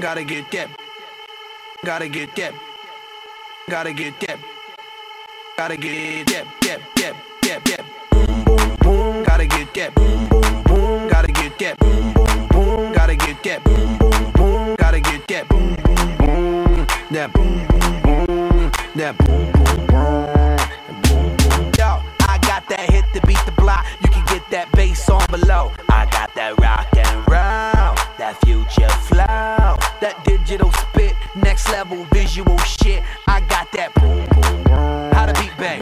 Gotta get that. Gotta get that. Gotta get that. Gotta get that. Yep. Boom boom boom. Gotta get that. Boom boom boom. Gotta get that. Boom boom boom. Gotta get that. Boom boom boom. Gotta get that. Boom boom boom. That boom boom boom. That boom boom boom. Yo, I got that hit to beat the block. You can get that bass on below. I got that rock and roll. That future flow. That digital spit, next level visual shit. I got that boom boom boom. How to beat bang.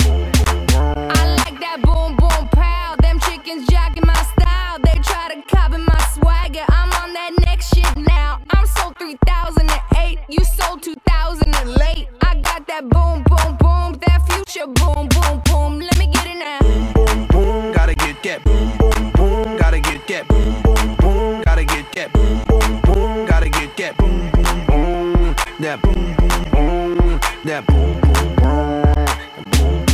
I like that boom boom pow. Them chickens jocking my style. They try to copy my swagger. I'm on that next shit now. I'm sold 3008. You sold 2000 and late. I got that boom boom boom. That future boom boom boom. Let me get it now. Boom boom boom. Gotta get that boom boom boom. Gotta get that boom boom boom. Gotta get that boom boom boom. Gotta get that boom. That boom boom boom, that boom boom boom.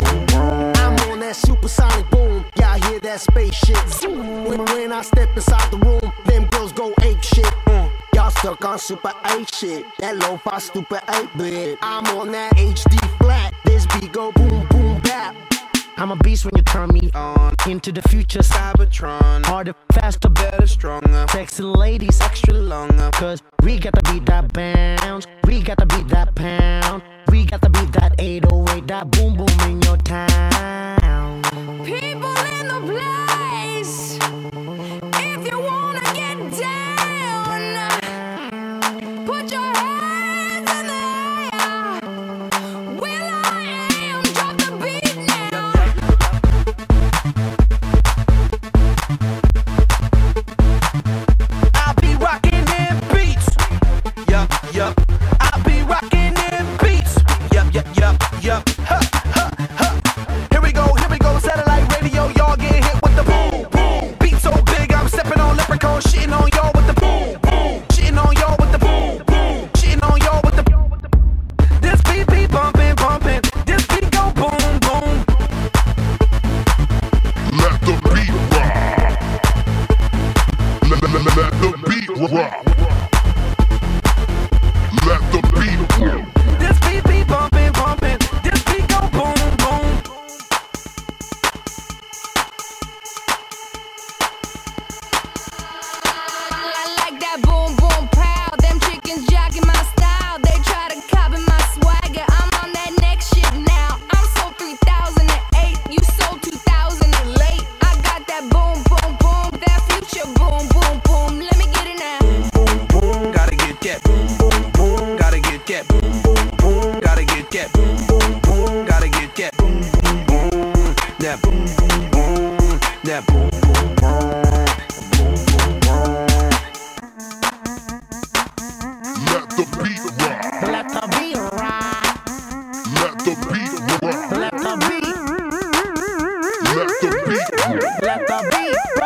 I'm on that supersonic boom, y'all hear that spaceship zoom. When I step inside the room, them girls go ape shit. Y'all stuck on super 8 shit, that lo-fi stupid 8-bit. I'm on that HD flat, this beat go boom boom bap. I'm a beast when you turn me on. Into the future, Cybertron. Harder, faster, better, stronger. Sexy ladies, extra longer. Cause we gotta beat that bounce. We gotta beat that pound. We gotta beat that 808. That boom boom in your town. People in the place, if you wanna get down, put your hands in the air. Will I am, drop the beat now. Let the beat.